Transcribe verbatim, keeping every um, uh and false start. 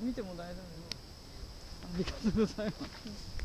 見ても大丈夫。ありがとうございます。